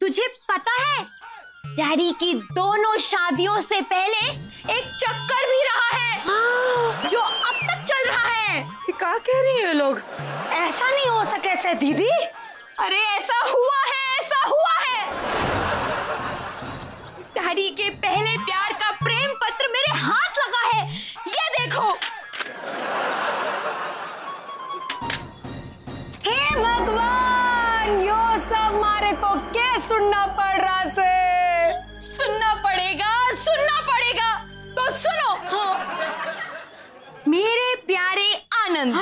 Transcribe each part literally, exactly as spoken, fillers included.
तुझे पता है डैडी की दोनों शादियों से पहले एक चक्कर भी रहा है। हाँ। जो अब तक चल रहा है। क्या कह रही है लोग? ऐसा नहीं हो सके से दीदी। अरे ऐसा हुआ है, ऐसा हुआ है। डैडी के पहले प्यार का प्रेम पत्र मेरे हाथ लगा है, ये देखो। हे भगवान, यो सब मारे को क्या सुनना पड़ रहा से? सुनना पड़ेगा, सुनना पड़ेगा। तो सुनो। हाँ। मेरे प्यारे आनंद,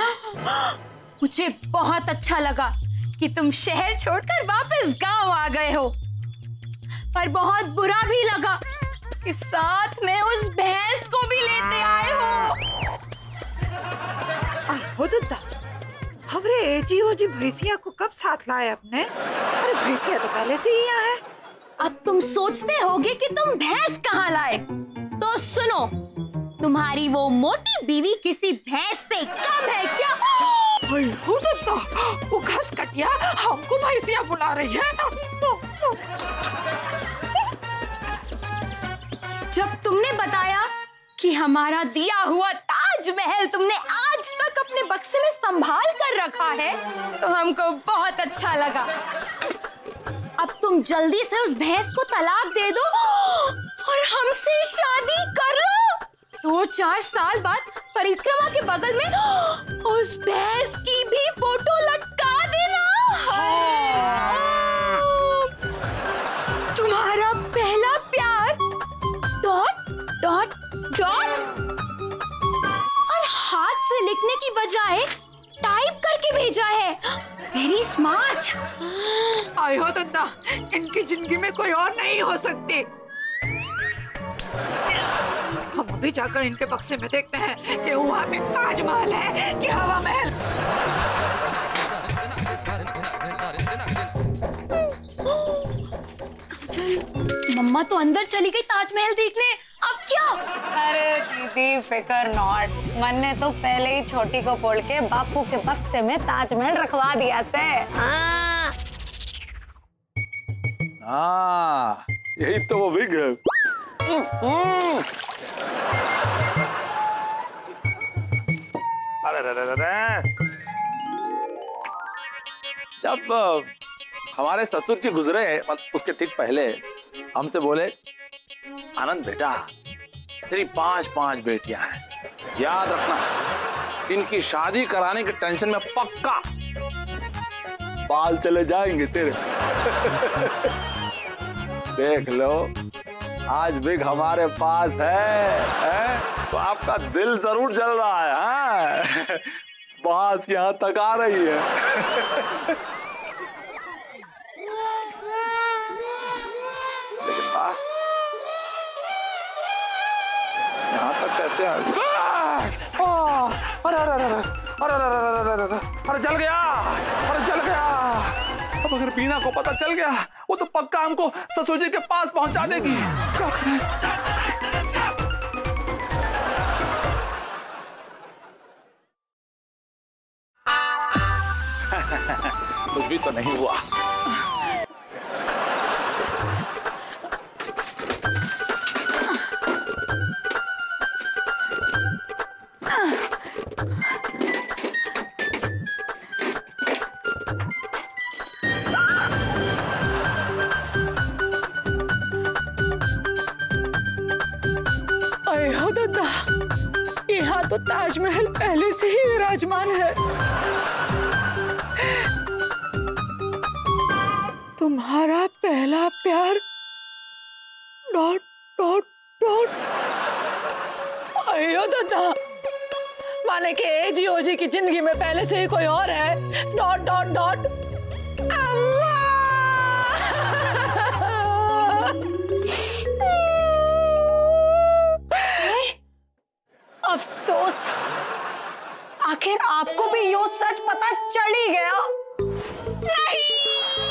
मुझे बहुत अच्छा लगा कि तुम शहर छोड़कर वापस गांव आ गए हो, पर बहुत बुरा भी लगा कि साथ में उस भैंस को भी लेते आए हो। हमरे एजी ओजी भैंसिया को कब साथ लाए अपने? अरे भैंसिया तो पहले से ही यहाँ है। अब तुम सोचते होगे कि तुम भैंस कहाँ लाए, तो सुनो, तुम्हारी वो मोटी बीवी किसी भैंस से कम है क्या? वो घस कटिया हमको भैंसिया बुला रही है। जब तुमने बताया कि हमारा दिया हुआ ताजमहल तुमने आज तक अपने बक्से में संभाल कर रखा है, तो हमको बहुत अच्छा लगा। अब तुम जल्दी से उस भैंस को तलाक दे दो और हमसे शादी कर लो। दो चार साल बाद परिक्रमा के बगल में उस भैंस की भी फोटो लटका देना। तुम्हारा पहला प्यार डॉट डॉट डॉट और हाथ से लिखने की बजाय टाइप करके भेजा है। Very smart. आई हो तंदा, इनकी जिंदगी में कोई और नहीं हो सकती। हम अभी जाकर इनके बक्से में देखते हैं कि वहाँ पे ताजमहल है कि हवा महल। मम्मा तो अंदर चली गई ताजमहल देखने, अब क्या? अरे दीदी फिकर नॉट, मन ने तो पहले ही छोटी को बोल के बापू के बक्से में ताजमहल रखवा दिया से। हाँ। हाँ, यही तो वो विग है। अरे रे रे रे। जब हमारे ससुर जी गुजरे, उसके ठीक पहले हमसे बोले, आनंद बेटा तेरी पांच पांच बेटियां हैं, याद रखना इनकी शादी कराने के टेंशन में पक्का बाल चले जाएंगे तेरे। देख लो आज बिग हमारे पास है, है? तो आपका दिल जरूर जल रहा है, है? बास यहाँ तक आ रही है। कैसे आ गया? अरे अरे अरे अरे अरे अरे अरे जल गया, अरे जल गया। अब अगर बीना को पता चल गया, वो तो पक्का हमको ससुर जी के पास पहुंचा देगी। कुछ भी तो नहीं हुआ। यहाँ तो ताजमहल पहले से ही विराजमान है। तुम्हारा पहला प्यार डॉट डॉट डॉट। अयो दादा, माने के एजी ओजी की जिंदगी में पहले से ही कोई और है। Dot dot dot. अफसोस, आखिर आपको भी यो सच पता चल ही गया। नहीं,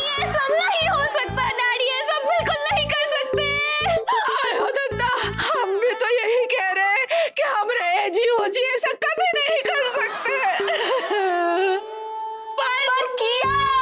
ये सब नहीं हो सकता डैडी, ये सब बिल्कुल नहीं कर सकते। आयो दादा, हम भी तो यही कह रहे हैं कि हम रहे जी हो जी ऐसा कभी नहीं कर सकते। पर, पर किया।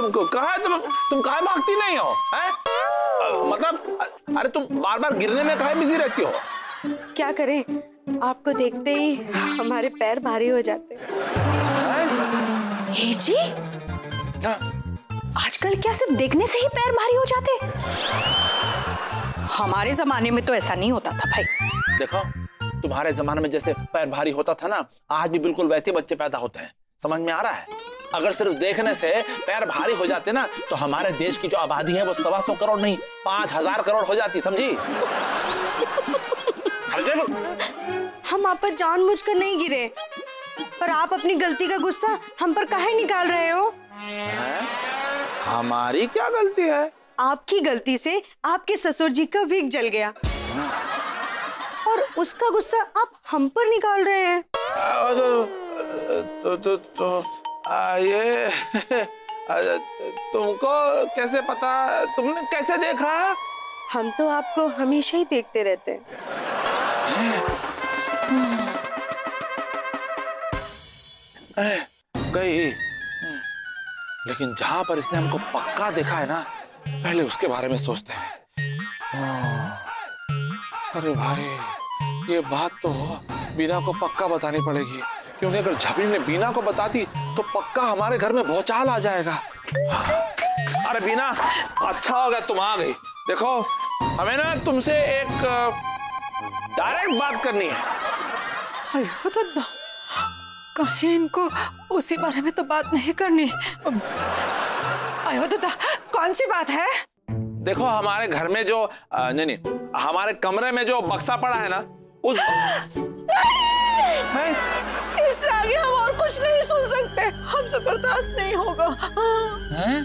तुमको, कहाँ है तुम तुम कहाँ भागती नहीं हो? हैं मतलब अरे तुम बार बार गिरने में कहाँ बिजी रहती हो? क्या करें, आपको देखते ही हमारे पैर भारी हो जाते हैं। हे जी, आजकल क्या सिर्फ देखने से ही पैर भारी हो जाते? हमारे जमाने में तो ऐसा नहीं होता था भाई। देखो, तुम्हारे जमाने में जैसे पैर भारी होता था ना, आज भी बिल्कुल वैसे बच्चे पैदा होते हैं। समझ में आ रहा है? अगर सिर्फ देखने से पैर भारी हो जाते ना, तो हमारे देश की जो आबादी है वो सवा सौ करोड़ नहीं, पांच हजार करोड़ हो जाती। समझी? हम आप पर जानबूझकर नहीं गिरे, पर आप अपनी गलती का गुस्सा हम पर काहे निकाल रहे हो? है? हमारी क्या गलती है? आपकी गलती से आपके ससुर जी का विग जल गया और उसका गुस्सा आप हम पर निकाल रहे हैं। तो तो तो, तो आ, ये तुमको कैसे पता? तुमने कैसे देखा? हम तो आपको हमेशा ही देखते रहते हैं। गई, लेकिन जहां पर इसने हमको पक्का देखा है ना, पहले उसके बारे में सोचते हैं। अरे भाई, ये बात तो बीना को पक्का बतानी पड़ेगी, क्योंकि अगर झपली ने बीना को बताती तो पक्का हमारे घर में भौचाल आ जाएगा। अरे बीना, अच्छा हो गया तुम आ गई। देखो, हमें ना तुमसे एक डायरेक्ट बात करनी है। कहीं इनको उसी बारे में तो बात नहीं करनी। आयो दादा, कौन सी बात है? देखो, हमारे घर में जो आ, नहीं नहीं हमारे कमरे में जो बक्सा पड़ा है ना, उस है? इससे आगे हम और कुछ नहीं सुन सकते, हमसे बर्दाश्त नहीं होगा। हैं?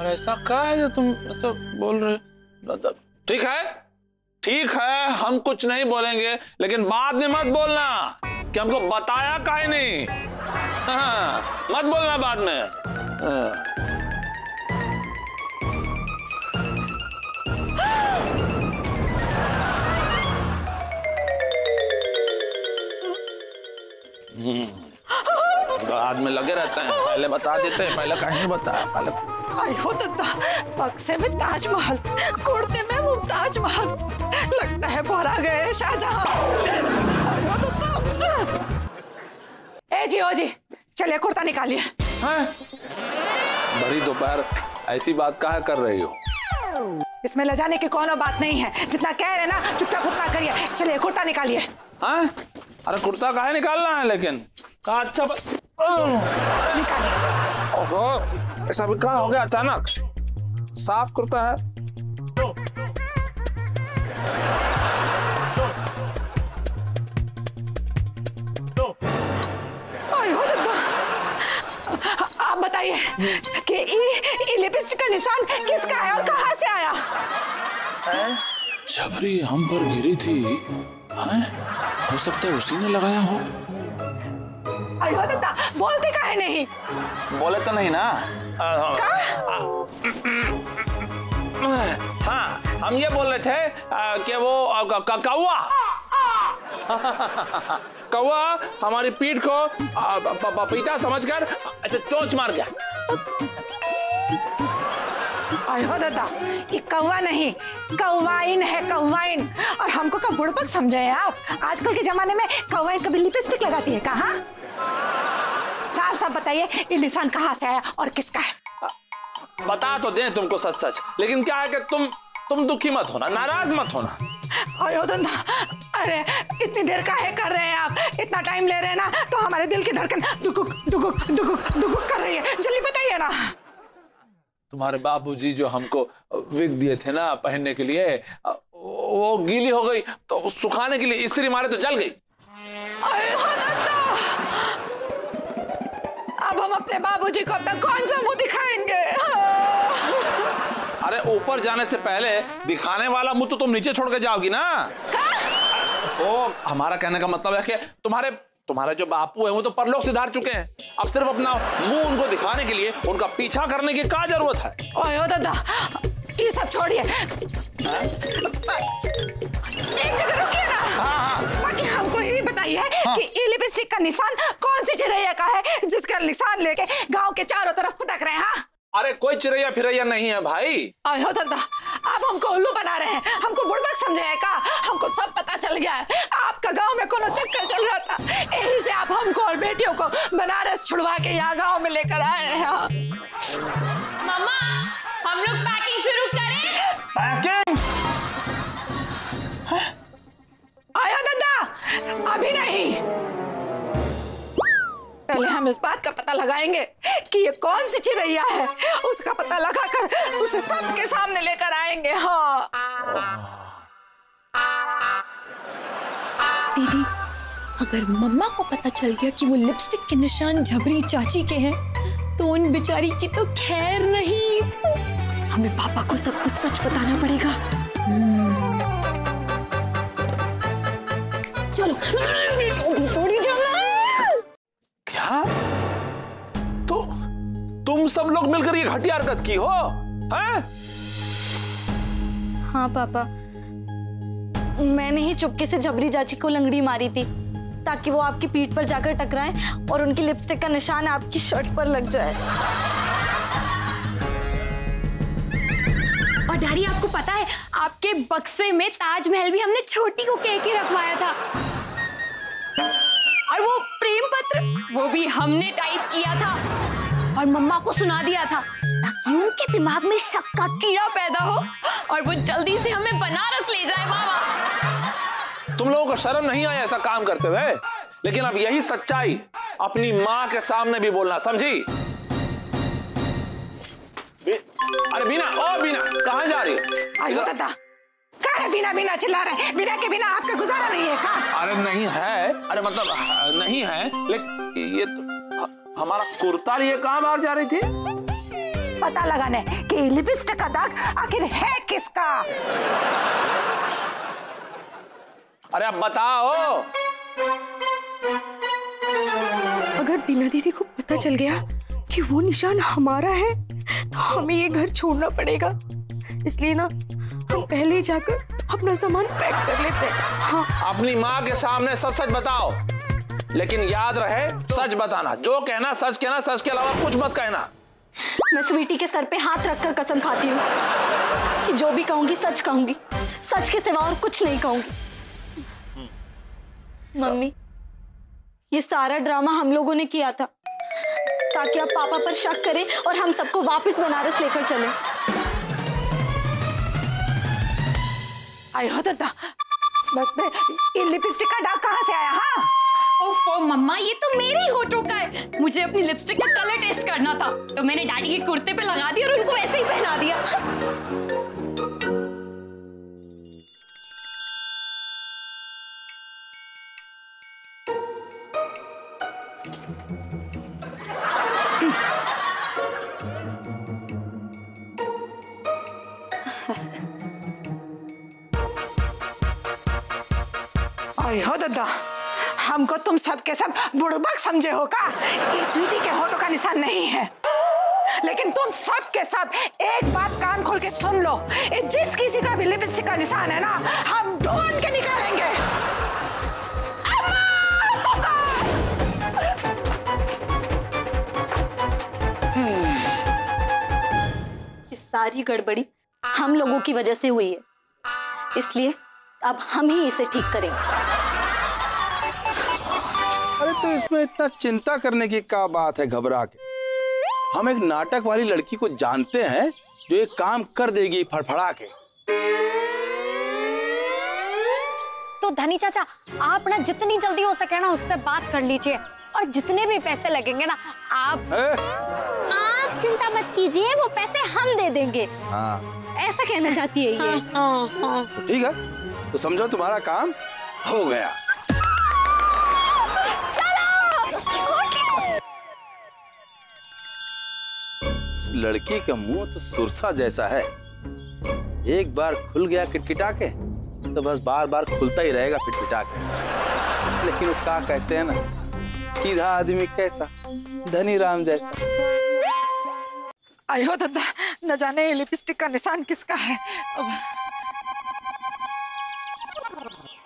और ऐसा क्या है जो तुम ऐसा बोल रहे हो? ठीक है, ठीक है, हम कुछ नहीं बोलेंगे, लेकिन बाद में मत बोलना कि हमको बताया काहे नहीं। हाँ, मत बोलना बाद में। बाद में लगे रहते हैं, पहले बता देते हैं। पहले काहे नहीं बताया? पहले आई हो दादा, बक्से में ताजमहल, कुर्ते में मुमताज महल, लगता है बोरा गए शाहजहां। ए जी, ओ जी, चलिए कुर्ता निकालिए। हाँ? भरी दोपहर ऐसी बात कहाँ कर रही हो? इसमें लजाने की कौन बात नहीं है, जितना कह रहे ना चुपचाप उतना करिए। चलिए कुर्ता निकालिए। हाँ? अरे कुर्ता कहाँ निकालना है? लेकिन कहाँ? अच्छा ब... निकालिए। ओहो, ऐसा भी कहाँ हो गया अचानक? साफ कुर्ता है। कि ये लिपस्टिक का निशान किसका है और कहाँ से आया? छबरी हम पर गिरी थी। हाँ? हो सकता है उसी ने लगाया हो। आयो दादा, बोलते काहे नहीं? बोले तो नहीं ना। का? हाँ, हम ये बोल रहे थे कि वो कौवा कौवा हमारी पीठ को पपीता समझकर अच्छा चोंच मार गया। आयो दादा, ये कौवा नहीं, कौवाइन है, कौवाइन। और हमको का बुड़बक समझे आप? आजकल के जमाने में कौवाइन कभी लिपस्टिक लगाती है? कहाँ? साफ साफ बताइए, ये निशान कहाँ से आया और किसका है? बता तो दें तुमको सच सच, लेकिन क्या है कि तुम तुम दुखी मत होना, नाराज मत होना। आयो दादा, अरे इतनी देर काहे कर रहे हैं आप? इतना टाइम ले रहे हैं ना, तो हमारे दिल की धड़कन दुकुक दुकुक दुकुक दुकुक कर रही है। जल्दी बताइए ना। तुम्हारे बाबूजी जो हमको विग दिए थे ना पहनने के लिए, वो गीली हो गई, तो सुखाने के लिए इस्त्री मारे तो जल गई। अब हम अपने बाबूजी को अपना कौन सा मुंह दिखाएंगे? अरे ऊपर जाने से पहले दिखाने वाला मुंह तो तुम नीचे छोड़ के जाओगी ना। तो हमारा कहने का मतलब है कि तुम्हारे तुम्हारे जो बापू है वो तो परलोक सिधार चुके हैं। अब सिर्फ अपना मुंह उनको दिखाने के लिए उनका पीछा करने की क्या जरूरत है? ओए दादा, ये सब छोड़िए, एक जगह रुकिए ना। हाँ, हाँ। बाकी हमको ये बताइए, हाँ, कि ये लिपस्टिक का निशान कौन सी चिड़िया का है जिसका निशान लेके गांव के चारों तरफ फुदक रहे हैं? हाँ? अरे कोई चिड़ैया फिरैया नहीं है भाई। आयो दादा, आप हमको उल्लू बना रहे हैं, हमको बुड़बक समझे है का? हमको सब पता चल गया है, आपका गांव में कोनो चक्कर चल रहा था, यहीं से आप हमको और बेटियों को बनारस छुड़वा के यहाँ गांव में लेकर आए हैं। मामा, हम लोग पैकिंग शुरू करें? पैकिंग? आयो दादा, अभी नहीं, पहले हम इस बात का पता लगाएंगे कि ये कौन सी चिड़िया है, उसका पता लगाकर उसे सबके सामने लेकर आएंगे। हाँ दीदी, अगर मम्मा को पता चल गया कि वो लिपस्टिक के निशान झबरी चाची के हैं, तो उन बेचारी की तो खैर नहीं। हमें पापा को सब कुछ सच बताना पड़ेगा। चलो थोड़ी हाँ? तो तुम सब लोग मिलकर ये घटिया हरकत की हो हैं? हाँ पापा, मैंने ही चुपके से जबरी चाची को लंगड़ी मारी थी ताकि वो आपकी पीठ पर जाकर टकराएं और उनकी लिपस्टिक का निशान आपकी शर्ट पर लग जाए। और डैडी, आपको पता है आपके बक्से में ताजमहल भी हमने छोटी को कह के रखवाया था, और वो प्रेम पत्र वो भी हमने टाइप किया था और मम्मा को सुना दिया था ताकि उनके दिमाग में शक का कीड़ा पैदा हो और वो जल्दी से हमें बनारस ले जाए। बाबा, तुम लोगों को शर्म नहीं आया ऐसा काम करते हुए? लेकिन अब यही सच्चाई अपनी माँ के सामने भी बोलना, समझी? बी... अरे बीना, और बीना कहाँ जा रही हो? बिना बिना चिल्ला रहे, बिना के बिना आपका गुजारा नहीं है का? अरे नहीं है, अरे मतलब नहीं है, लेकिन ये तो हमारा कुर्ता लिए कहाँ बाहर जा रही थी? पता लगाने कि लिपस्टिक का दाग आखिर है किसका। अरे अब बताओ। अगर बीना दीदी को पता चल गया कि वो निशान हमारा है तो हमें ये घर छोड़ना पड़ेगा, इसलिए ना हम पहले जाकर अपना सामान पैक कर लेते हैं। हाँ। अपनी माँ के सामने सच सच बताओ, लेकिन याद रहे सच बताना, जो कहना सच कहना, सच के अलावा कुछ मत कहना। मैं स्वीटी के सर पे हाथ रखकर कसम खाती हूँ कि जो भी कहूंगी सच कहूंगी, सच के सिवा और कुछ नहीं कहूंगी। मम्मी, ये सारा ड्रामा हम लोगों ने किया था ताकि आप पापा पर शक करें और हम सबको वापस बनारस लेकर चले। आयो दादा, बस में ये लिपस्टिक का दाग कहाँ से आया? हाँ? ओफो मम्मा, ये तो मेरे होठों का है। मुझे अपनी लिपस्टिक का कलर टेस्ट करना था तो मैंने डैडी के कुर्ते पे लगा दिया और उनको वैसे ही पहना दिया। हो दादा, हमको तुम सब के सब बुड़बक समझे हो का? ये स्वीटी के होठों का निशान नहीं है, लेकिन तुम सब के सब एक बात कान खोल के सुन लो, ये जिस किसी का भी लिपस्टिक का निशान है ना, हम ढूंढ के निकालेंगे। ये सारी गड़बड़ी हम लोगों की वजह से हुई है, इसलिए अब हम ही इसे ठीक करेंगे। अरे तो इसमें इतना चिंता करने की क्या बात है? घबरा के हम एक नाटक वाली लड़की को जानते हैं जो एक काम कर देगी फड़फड़ा के। तो धनी चाचा, आप ना जितनी जल्दी हो सके ना उससे बात कर लीजिए, और जितने भी पैसे लगेंगे ना आप ए? आप चिंता मत कीजिए, वो पैसे हम दे देंगे। हाँ, ऐसा कहना चाहती है ये। हाँ, हाँ। तो ठीक है, तो समझो तुम्हारा काम हो गया। लड़की का मुंह तो सुरसा जैसा है, एक बार खुल गया किटकिटा के तो बस बार बार खुलता ही रहेगा पिटपिटा के। लेकिन वो क्या कहते हैं ना, सीधा आदमी कैसा धनी राम जैसा। आयो दादा, न जाने ये लिपस्टिक का निशान किसका है।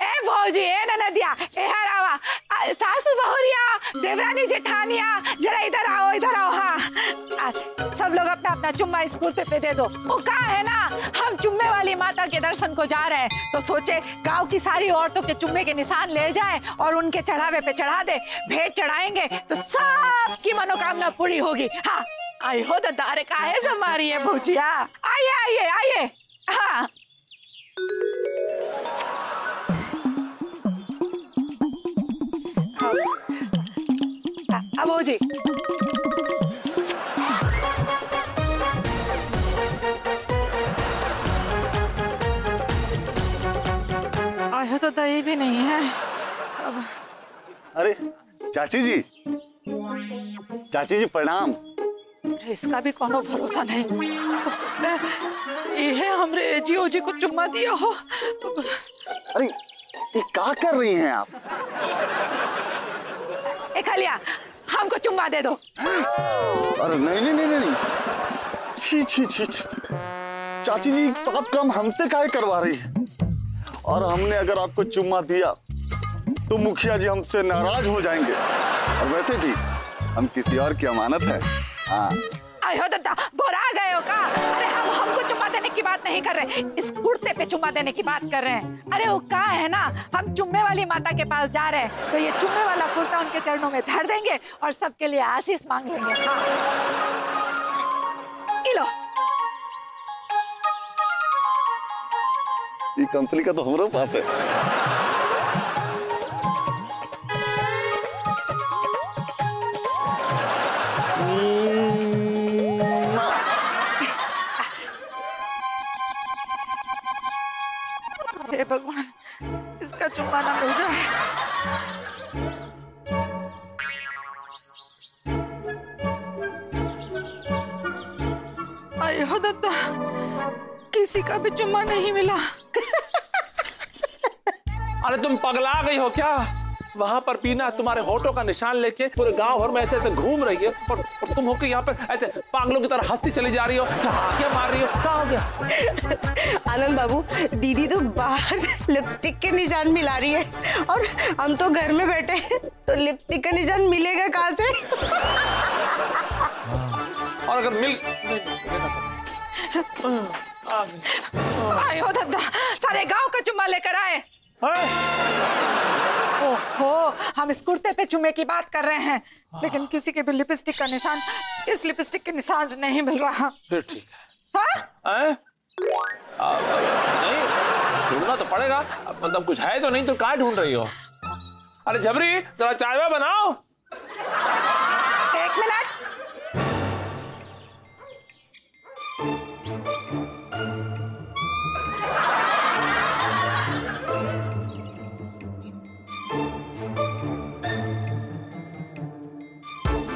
ए भौजी, ए ननदिया, ए हरावा, सासू बहुरिया, देवरानी जेठानिया, जरा इधर आओ, इधर आओ। हाँ, सब लोग अपना अपना चुम्मा इस कुर्ते पे दे दो। वो कहा है ना हम चुम्मे वाली माता के दर्शन को जा रहे हैं, तो सोचे गांव की सारी औरतों के चुम्मे के निशान ले जाए और उनके चढ़ावे पे चढ़ा दे, भेंट चढ़ाएंगे तो सबकी मनोकामना पूरी होगी। हाँ आई हो दारे का है समारी है भूजिया, आइए आइए आइए। हाँ अबू जी आयो तो दही भी नहीं है अब। अरे चाची जी, चाची जी प्रणाम। इसका भी कोनो भरोसा नहीं, हो सकता है ये हमरे एजीओ जी को चुम्मा दिया हो। अरे ये क्या कर रही हैं आप? एक खलिया हमको चुम्मा दे दो। अरे नहीं नहीं नहीं नहीं छी छी छी चाची जी आप काम हमसे काहे करवा रही है? और हमने अगर आपको चुम्मा दिया तो मुखिया जी हमसे नाराज हो जाएंगे, और वैसे भी हम किसी और की अमानत है। हाँ आयो दादा बोरा गए हो का? अरे हम हमको चुम्मा देने की बात नहीं कर रहे, इस कुर्ते पे चुम्मा देने की बात कर रहे हैं। अरे वो का है ना हम चुम्मे वाली माता के पास जा रहे हैं, तो ये चुम्मे वाला कुर्ता उनके चरणों में धर देंगे और सबके लिए आशीष मांग लेंगे। हाँ। इलो ये कंपनी का तो हमारे पास है। हे भगवान इसका चुम्मा ना मिल जाए। आये हो दत्ता किसी का भी चुम्मा नहीं मिला। अरे तुम पगला गई हो क्या? वहां पर पीना तुम्हारे होठों का निशान लेके पूरे गांव भर में ऐसे ऐसे घूम रही है, पर, पर तुम होके यहाँ पर ऐसे पागलों की तरह हंसती चली जा रही हो, क्या मार रही हो? क्या हो गया? आनंद बाबू दीदी तो बाहर लिपस्टिक के निशान मिला रही है और हम तो घर में बैठे हैं, तो लिपस्टिक का निशान मिलेगा कहाँ से? और अगर मिल आए हो दादा सारे गाँव का चुम्मा लेकर आए। ओहो, हम इस कुर्ते पे चुम्मे की बात कर रहे हैं, लेकिन किसी के भी लिपस्टिक का निशान इस लिपस्टिक के निशान से नहीं मिल रहा। फिर ठीक है ढूंढना तो पड़ेगा, मतलब कुछ है तो नहीं, तो कहाँ ढूंढ रही हो? अरे झबरी जरा चाय बनाओ। एक मिनट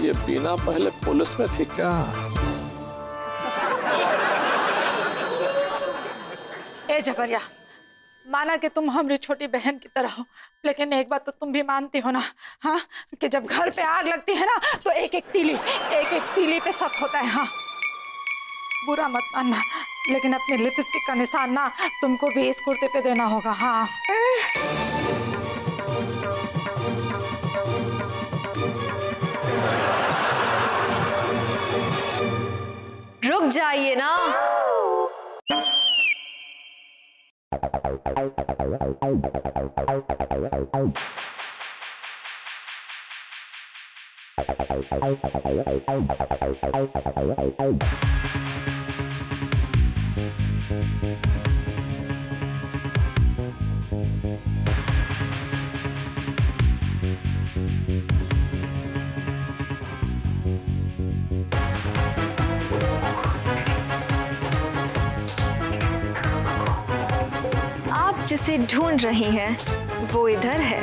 ये बीना पहले पुलिस में थी क्या? ए जबरिया माना कि तुम हमारी छोटी बहन की तरह हो, लेकिन एक बात तो तुम भी मानती हो ना, हाँ कि जब घर पे आग लगती है ना तो एक एक तीली एक एक तीली पे शक होता है। हाँ बुरा मत मानना, लेकिन अपने लिपस्टिक का निशान ना तुमको भी इस कुर्ते पे देना होगा। हाँ ए? रुक जाइए ना। जिसे ढूंढ रही हैं वो इधर है।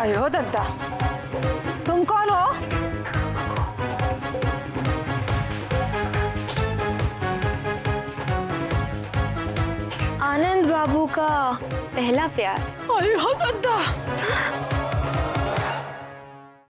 अयो दत्ता तुम कौन हो? आनंद बाबू का पहला प्यार। अयो दत्ता